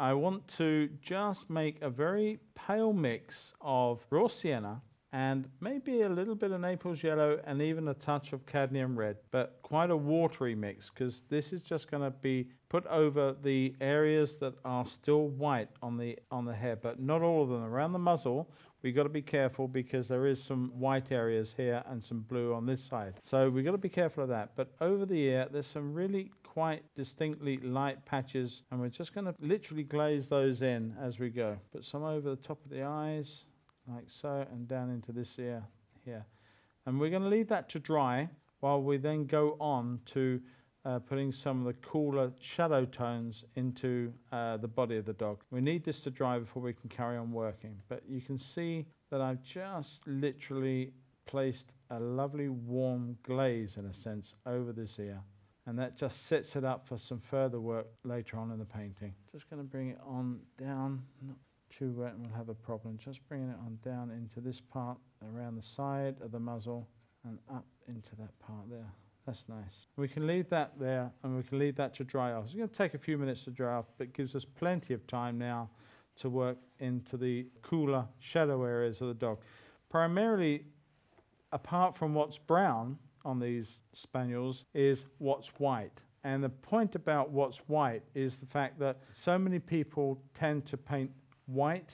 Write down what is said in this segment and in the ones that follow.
I want to just make a very pale mix of raw sienna and maybe a little bit of Naples yellow and even a touch of cadmium red, but quite a watery mix, because this is just going to be put over the areas that are still white on the hair, but not all of them. Around the muzzle, we've got to be careful because there is some white areas here and some blue on this side. So we've got to be careful of that. But over the ear, there's some really quite distinctly light patches, and we're just going to literally glaze those in as we go. Put some over the top of the eyes, like so, and down into this ear here. And we're going to leave that to dry while we then go on to putting some of the cooler shadow tones into the body of the dog. We need this to dry before we can carry on working. But you can see that I've just literally placed a lovely warm glaze, in a sense, over this ear. And that just sets it up for some further work later on in the painting. Just going to bring it on down, not too wet and we'll have a problem. Just bringing it on down into this part around the side of the muzzle and up into that part there. That's nice. We can leave that there and we can leave that to dry off. It's going to take a few minutes to dry off, but it gives us plenty of time now to work into the cooler shadow areas of the dog. Primarily, apart from what's brown on these spaniels, is what's white. And the point about what's white is the fact that so many people tend to paint white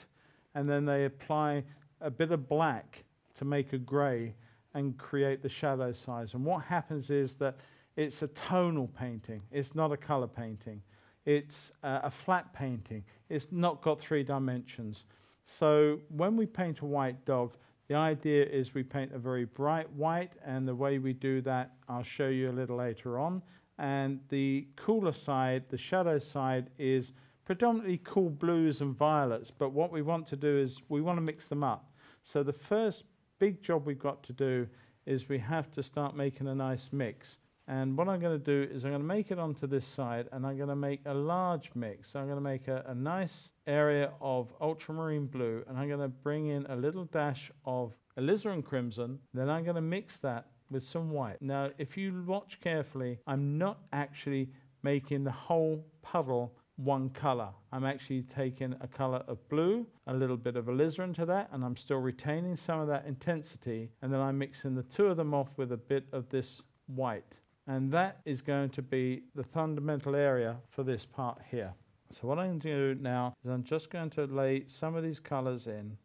and then they apply a bit of black to make a grey and create the shadow size. And what happens is that it's a tonal painting. It's not a colour painting. It's a flat painting. It's not got three dimensions. So when we paint a white dog, the idea is we paint a very bright white, and the way we do that I'll show you a little later on. And the cooler side, the shadow side, is predominantly cool blues and violets, but what we want to do is we want to mix them up. So the first big job we've got to do is we have to start making a nice mix. And what I'm going to do is I'm going to make it onto this side and I'm going to make a large mix. So I'm going to make a nice area of ultramarine blue and I'm going to bring in a little dash of alizarin crimson. Then I'm going to mix that with some white. Now if you watch carefully, I'm not actually making the whole puddle one colour. I'm actually taking a colour of blue, a little bit of alizarin to that, and I'm still retaining some of that intensity, and then I'm mixing the two of them off with a bit of this white. And that is going to be the fundamental area for this part here. So what I'm going to do now is I'm just going to lay some of these colours in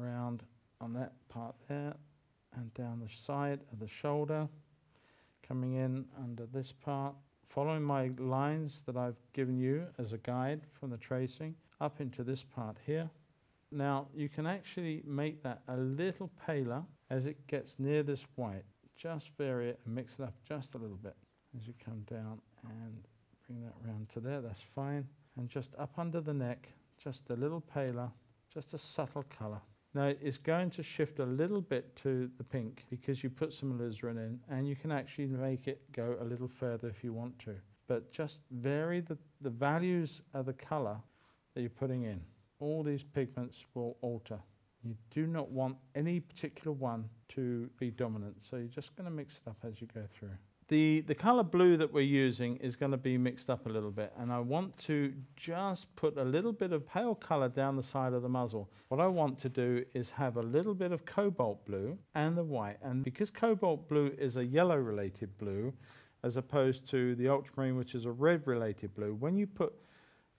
around on that part there and down the side of the shoulder, coming in under this part, following my lines that I've given you as a guide from the tracing, up into this part here. Now you can actually make that a little paler as it gets near this white. Just vary it and mix it up just a little bit as you come down and bring that round to there, that's fine. And just up under the neck, just a little paler, just a subtle colour. Now it's going to shift a little bit to the pink because you put some alizarin in, and you can actually make it go a little further if you want to. But just vary the values of the colour that you're putting in. All these pigments will alter. You do not want any particular one to be dominant, so you're just going to mix it up as you go through. The colour blue that we're using is going to be mixed up a little bit, and I want to just put a little bit of pale colour down the side of the muzzle. What I want to do is have a little bit of cobalt blue and the white, and because cobalt blue is a yellow related blue as opposed to the ultramarine, which is a red related blue, when you put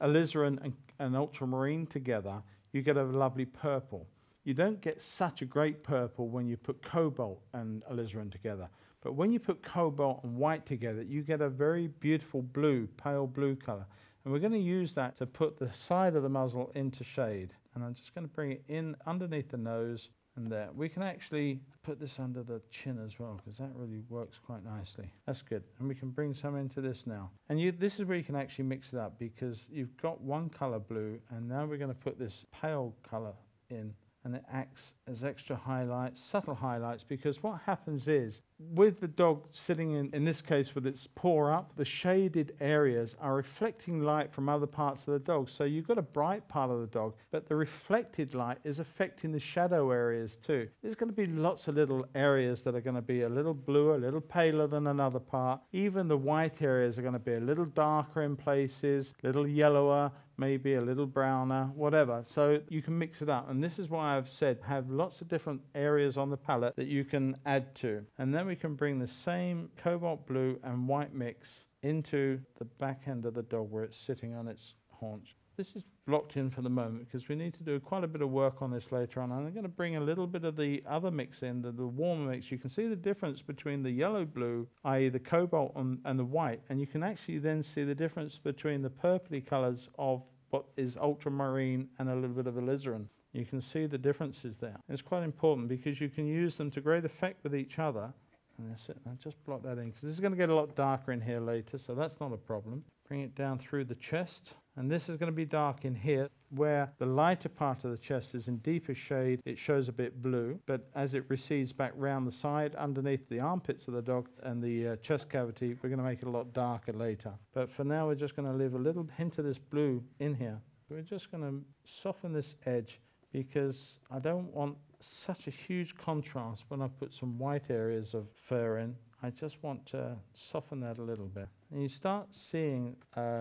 alizarin and ultramarine together you get a lovely purple. You don't get such a great purple when you put cobalt and alizarin together. But when you put cobalt and white together, you get a very beautiful blue, pale blue colour. And we're going to use that to put the side of the muzzle into shade. And I'm just going to bring it in underneath the nose and there. We can actually put this under the chin as well, because that really works quite nicely. That's good. And we can bring some into this now. And this is where you can actually mix it up, because you've got one colour blue, and now we're going to put this pale colour in. And it acts as extra highlights, subtle highlights, because what happens is, with the dog sitting in this case with its paw up, the shaded areas are reflecting light from other parts of the dog. So you've got a bright part of the dog, but the reflected light is affecting the shadow areas too. There's going to be lots of little areas that are going to be a little bluer, a little paler than another part. Even the white areas are going to be a little darker in places, a little yellower, maybe a little browner, whatever. So you can mix it up. And this is why I've said have lots of different areas on the palette that you can add to. And then we can bring the same cobalt blue and white mix into the back end of the dog where it's sitting on its haunch. This is locked in for the moment because we need to do quite a bit of work on this later on. And I'm going to bring a little bit of the other mix in, the warmer mix. You can see the difference between the yellow blue, i.e. the cobalt and the white. And you can actually then see the difference between the purpley colors of what is ultramarine and a little bit of alizarin. You can see the differences there. It's quite important because you can use them to great effect with each other. And that's it. I'll just block that in because this is going to get a lot darker in here later, so that's not a problem. Bring it down through the chest. And this is going to be dark in here. Where the lighter part of the chest is in deeper shade, it shows a bit blue, but as it recedes back round the side underneath the armpits of the dog and the chest cavity, we're going to make it a lot darker later. But for now, we're just going to leave a little hint of this blue in here. We're just going to soften this edge because I don't want such a huge contrast when I put some white areas of fur in. I just want to soften that a little bit. And you start seeing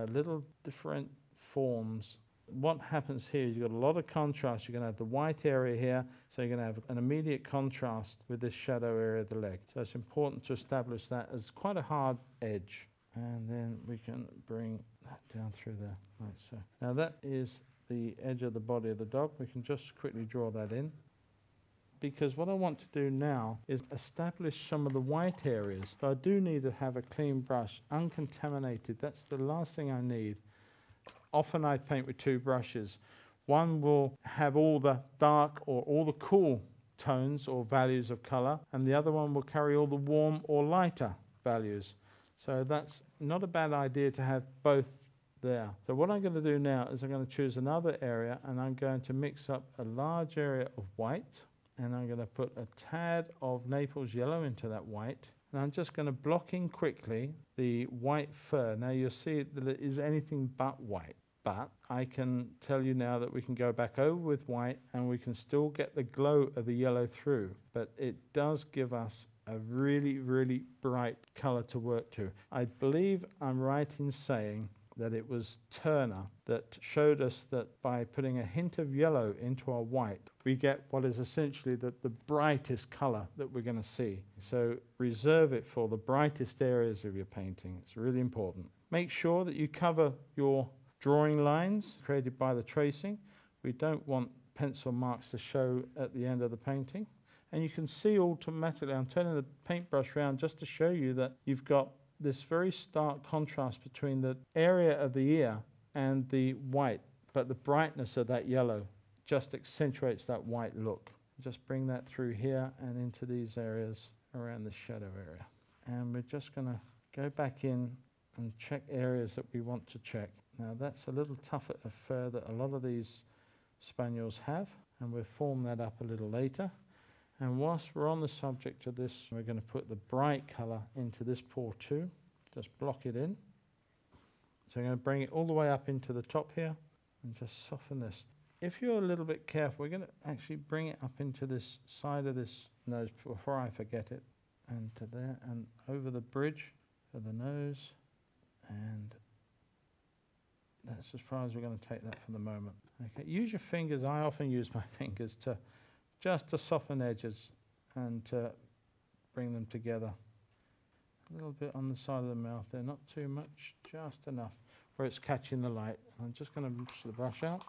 little different forms. What happens here is you've got a lot of contrast. You're going to have the white area here, so you're going to have an immediate contrast with this shadow area of the leg. So it's important to establish that as quite a hard edge. And then we can bring that down through there, like so. Now that is the edge of the body of the dog. We can just quickly draw that in. Because what I want to do now is establish some of the white areas. So I do need to have a clean brush, uncontaminated. That's the last thing I need. Often I paint with two brushes. One will have all the dark or all the cool tones or values of color, and the other one will carry all the warm or lighter values. So that's not a bad idea to have both there. So what I'm going to do now is I'm going to choose another area, and I'm going to mix up a large area of white. And I'm going to put a tad of Naples yellow into that white. And I'm just going to block in quickly the white fur. Now you'll see that it is anything but white. But I can tell you now that we can go back over with white and we can still get the glow of the yellow through. But it does give us a really, really bright color to work to. I believe I'm right in saying that it was Turner that showed us that by putting a hint of yellow into our white, we get what is essentially the brightest color that we're going to see. So reserve it for the brightest areas of your painting. It's really important. Make sure that you cover your drawing lines created by the tracing. We don't want pencil marks to show at the end of the painting. And you can see automatically, I'm turning the paintbrush around just to show you that you've got this very stark contrast between the area of the ear and the white, but the brightness of that yellow just accentuates that white look. Just bring that through here and into these areas around the shadow area. And we're just going to go back in and check areas that we want to check. Now that's a little tougher of fur that a lot of these spaniels have, and we'll form that up a little later. And whilst we're on the subject of this, we're going to put the bright colour into this paw too. Just block it in. So I'm going to bring it all the way up into the top here and just soften this. If you're a little bit careful, we're going to actually bring it up into this side of this nose before I forget it. And to there and over the bridge of the nose. And that's as far as we're going to take that for the moment. Okay, use your fingers. I often use my fingers to just to soften edges and to bring them together. A little bit on the side of the mouth there, not too much, just enough where it's catching the light. I'm just going to push the brush out.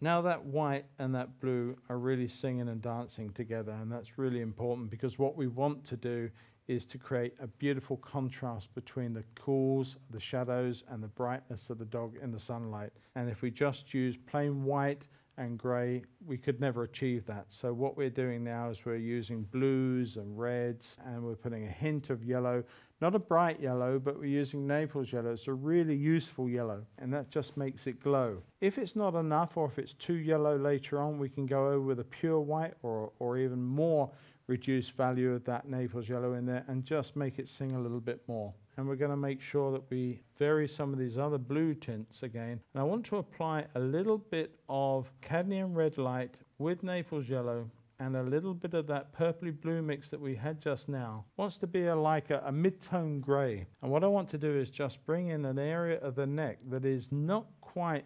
Now that white and that blue are really singing and dancing together, and that's really important because what we want to do is to create a beautiful contrast between the cools, the shadows, and the brightness of the dog in the sunlight. And if we just use plain white and grey, we could never achieve that. So what we're doing now is we're using blues and reds, and we're putting a hint of yellow, not a bright yellow, but we're using Naples yellow. It's a really useful yellow, and that just makes it glow. If it's not enough, or if it's too yellow later on, we can go over with a pure white or even more reduced value of that Naples yellow in there and just make it sing a little bit more. And we're going to make sure that we vary some of these other blue tints again. And I want to apply a little bit of cadmium red light with Naples yellow and a little bit of that purpley blue mix that we had just now wants to be like a mid-tone gray. And what I want to do is just bring in an area of the neck that is not quite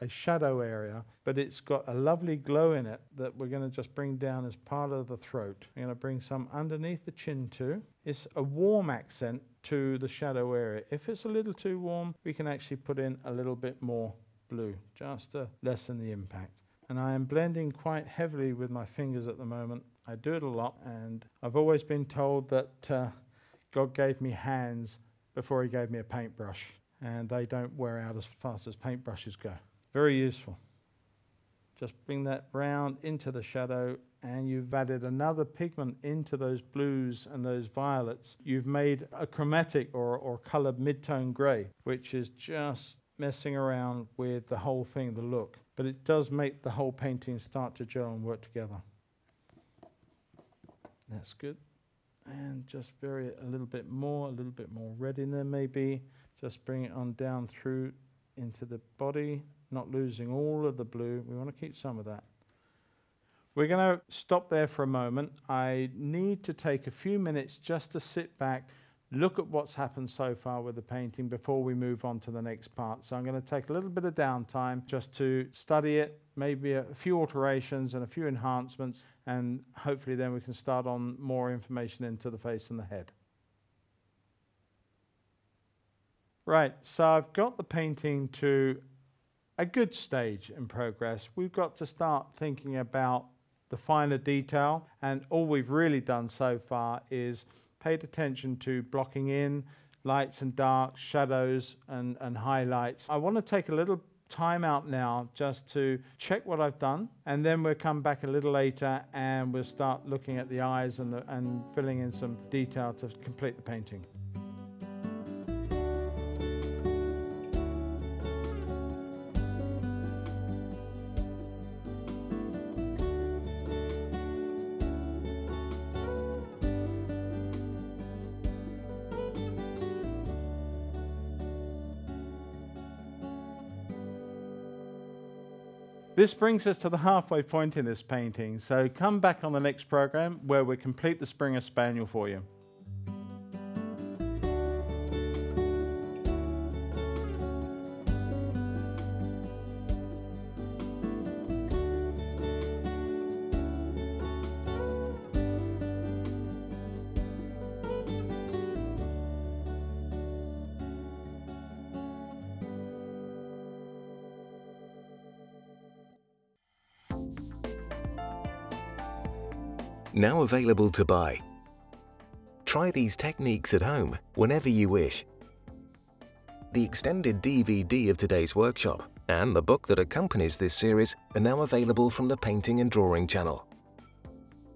a shadow area, but it's got a lovely glow in it that we're going to just bring down as part of the throat. I'm going to bring some underneath the chin too. It's a warm accent to the shadow area. If it's a little too warm, we can actually put in a little bit more blue just to lessen the impact. And I am blending quite heavily with my fingers at the moment. I do it a lot, and I've always been told that God gave me hands before he gave me a paintbrush, and they don't wear out as fast as paintbrushes go. Very useful. Just bring that round into the shadow, and you've added another pigment into those blues and those violets. You've made a chromatic or coloured mid-tone grey, which is just messing around with the whole thing, the look. But it does make the whole painting start to gel and work together. That's good. And just vary it a little bit more red in there maybe. Just bring it on down through into the body, not losing all of the blue. We want to keep some of that. We're going to stop there for a moment. I need to take a few minutes just to sit back, look at what's happened so far with the painting before we move on to the next part. So I'm going to take a little bit of downtime just to study it, maybe a few alterations and a few enhancements, and hopefully then we can start on more information into the face and the head. Right, so I've got the painting to a good stage in progress. We've got to start thinking about the finer detail, and all we've really done so far is paid attention to blocking in, lights and darks, shadows and highlights. I want to take a little time out now just to check what I've done, and then we'll come back a little later and we'll start looking at the eyes and filling in some detail to complete the painting. This brings us to the halfway point in this painting, so come back on the next program where we complete the Springer Spaniel for you. Now available to buy. Try these techniques at home whenever you wish. The extended DVD of today's workshop and the book that accompanies this series are now available from the Painting and Drawing Channel.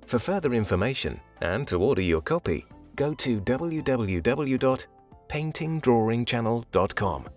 For further information and to order your copy, go to www.paintingdrawingchannel.com.